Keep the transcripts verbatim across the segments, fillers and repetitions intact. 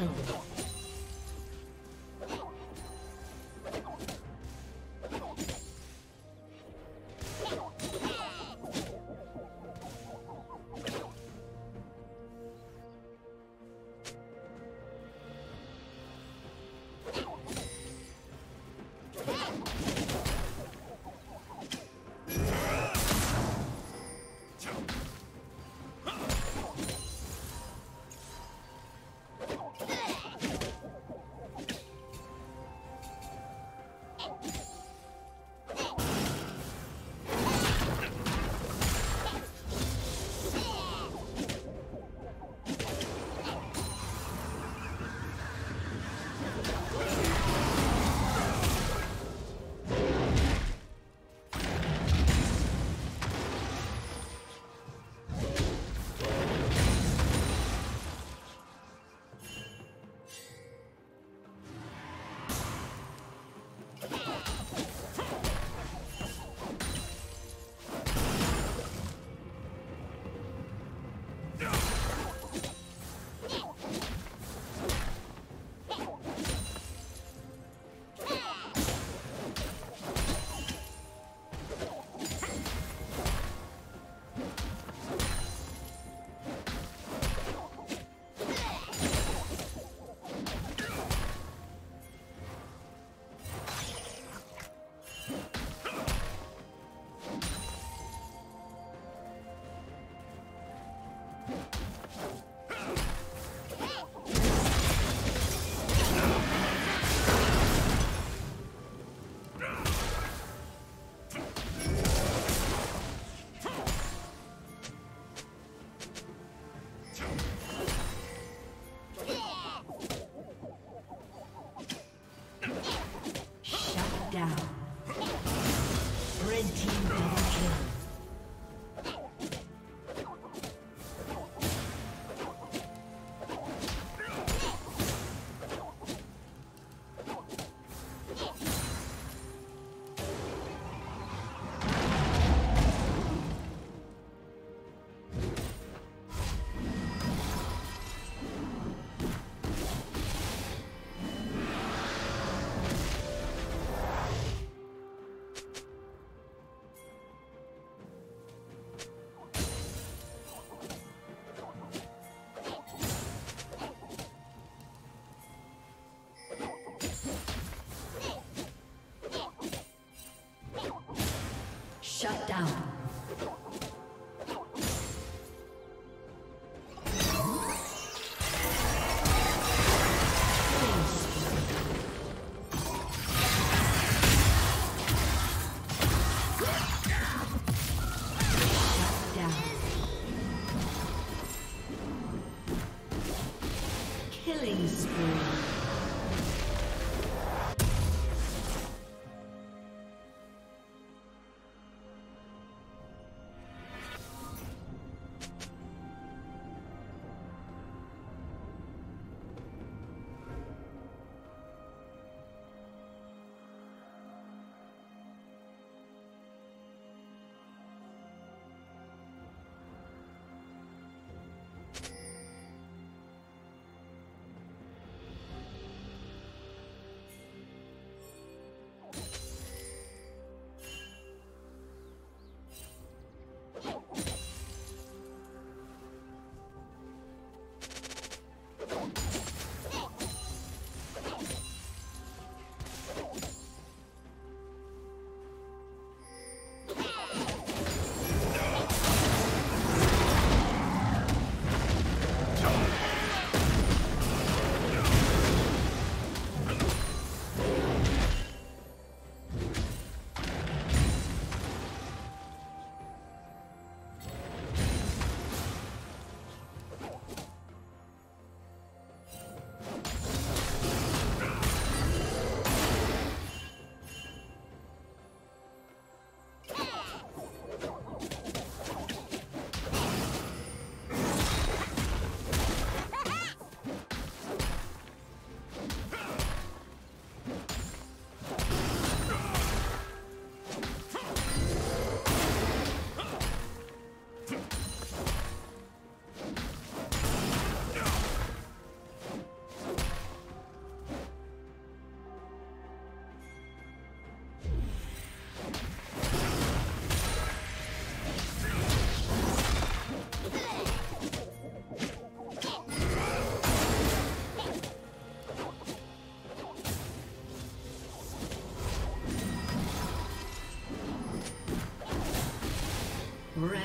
Kill. Shut down.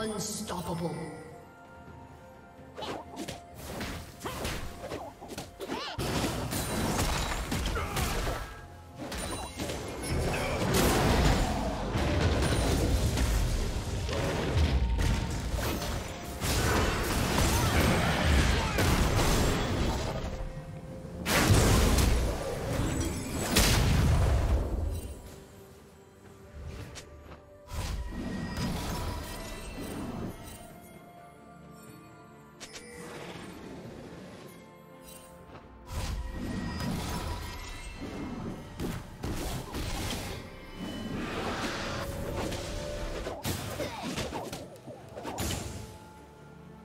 Unstoppable.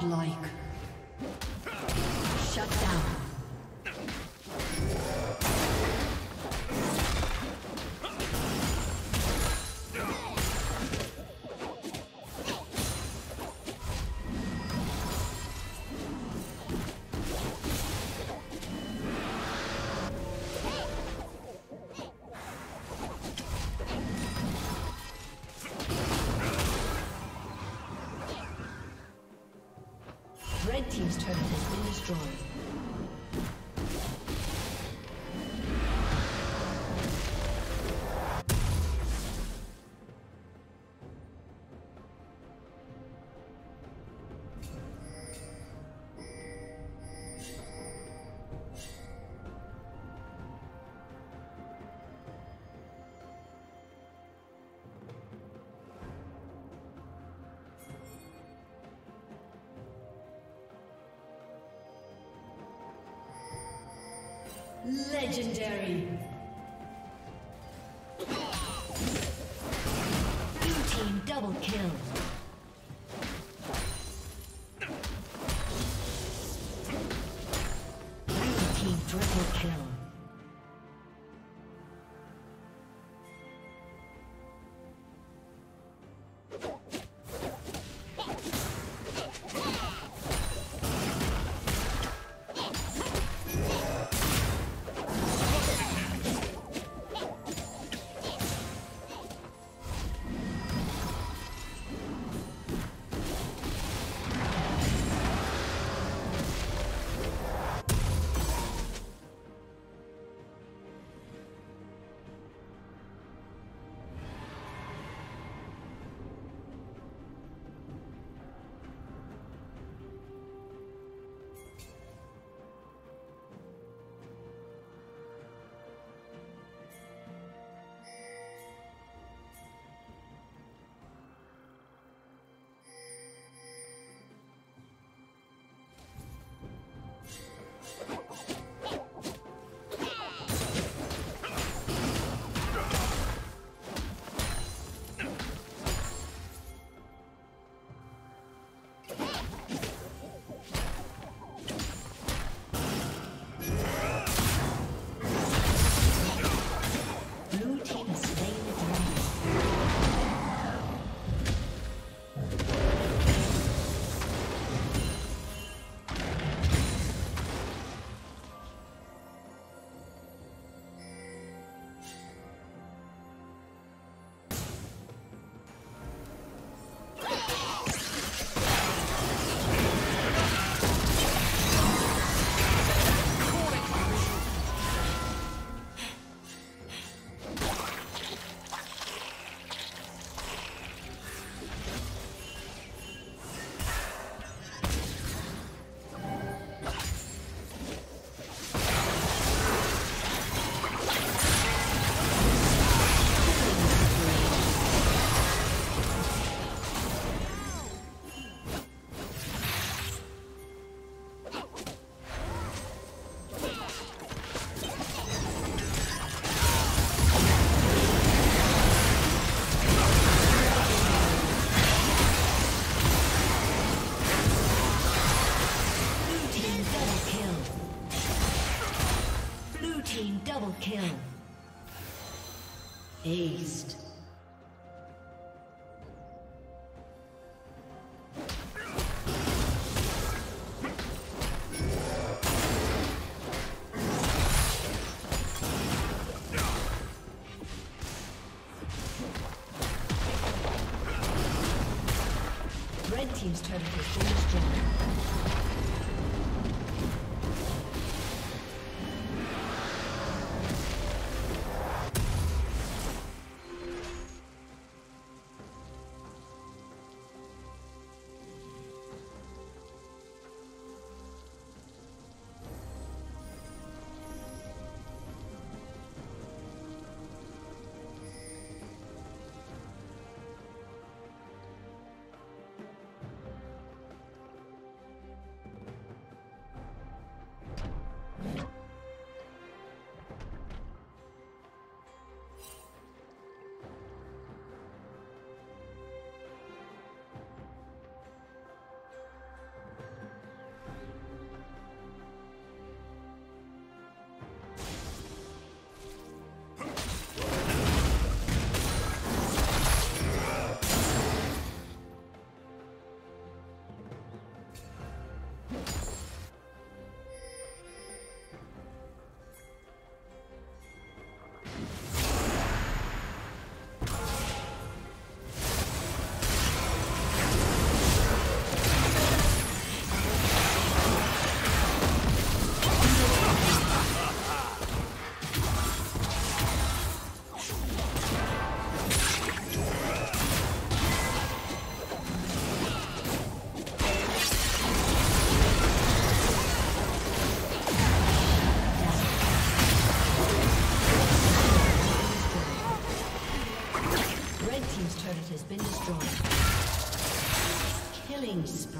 Godlike. Shut down. Red team's turret has been destroyed. Legendary. Blue team double kill. Kill. Aced. Red team's turret has been destroyed. destroyed. Killing spree.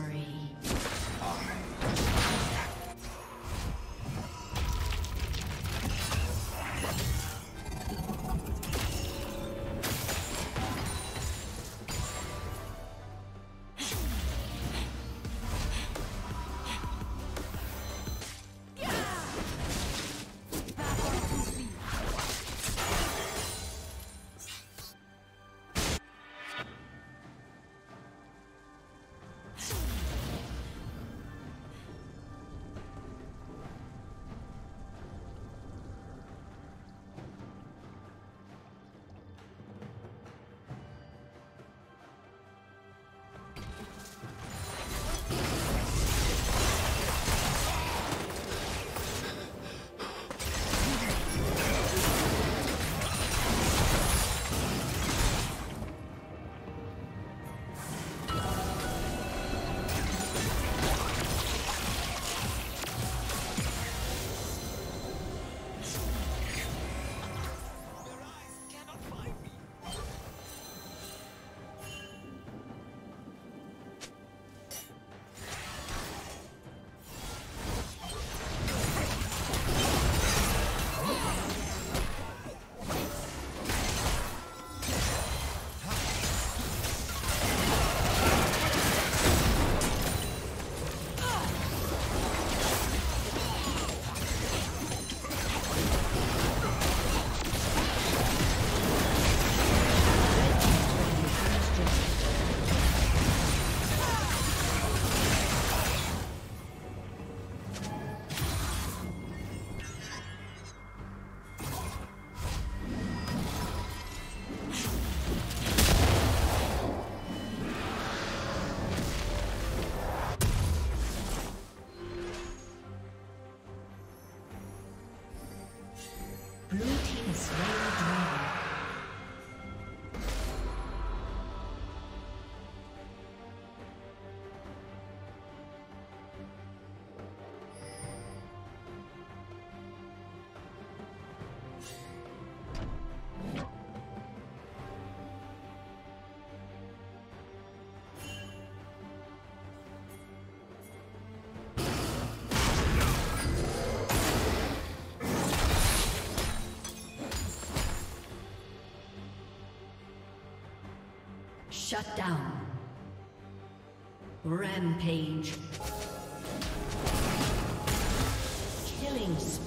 Shut down. Rampage. Killing spree.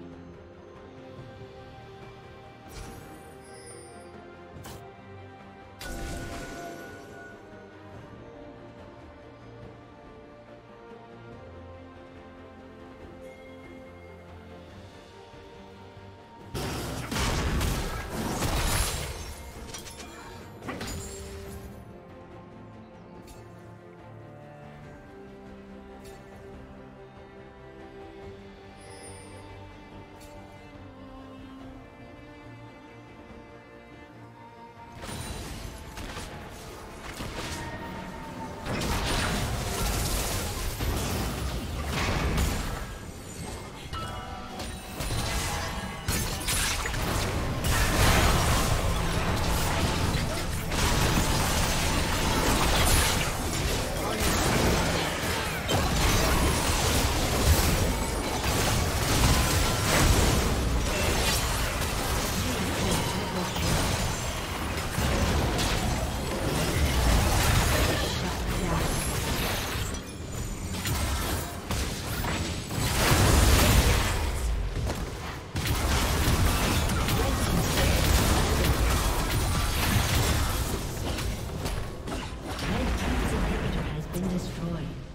Destroyed.